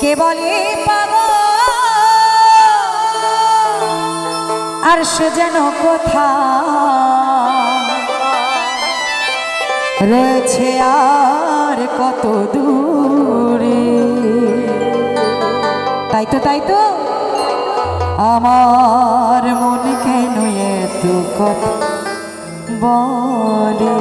के बोले पागल अर्शजनों को था रचे यार को तो दूरे ताई तो आमार मन के नुए तू कथा बोले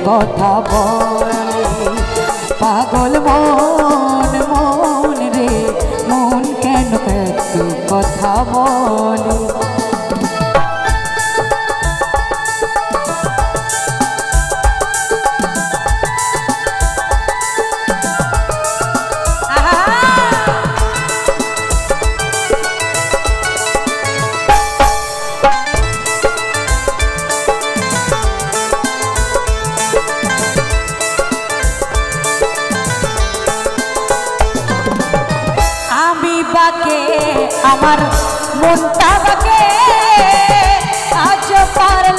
कथा बोले पागल मन मन रे मन केन तू कथा बोले पागल मन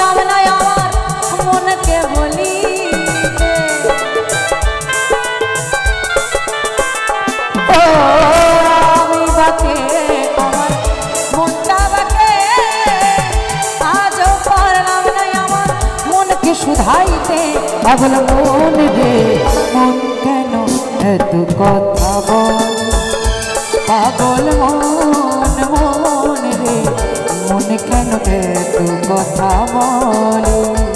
रे मन केन तू कथा बोले पागल मन मन रे मन केन तू कथा बोले।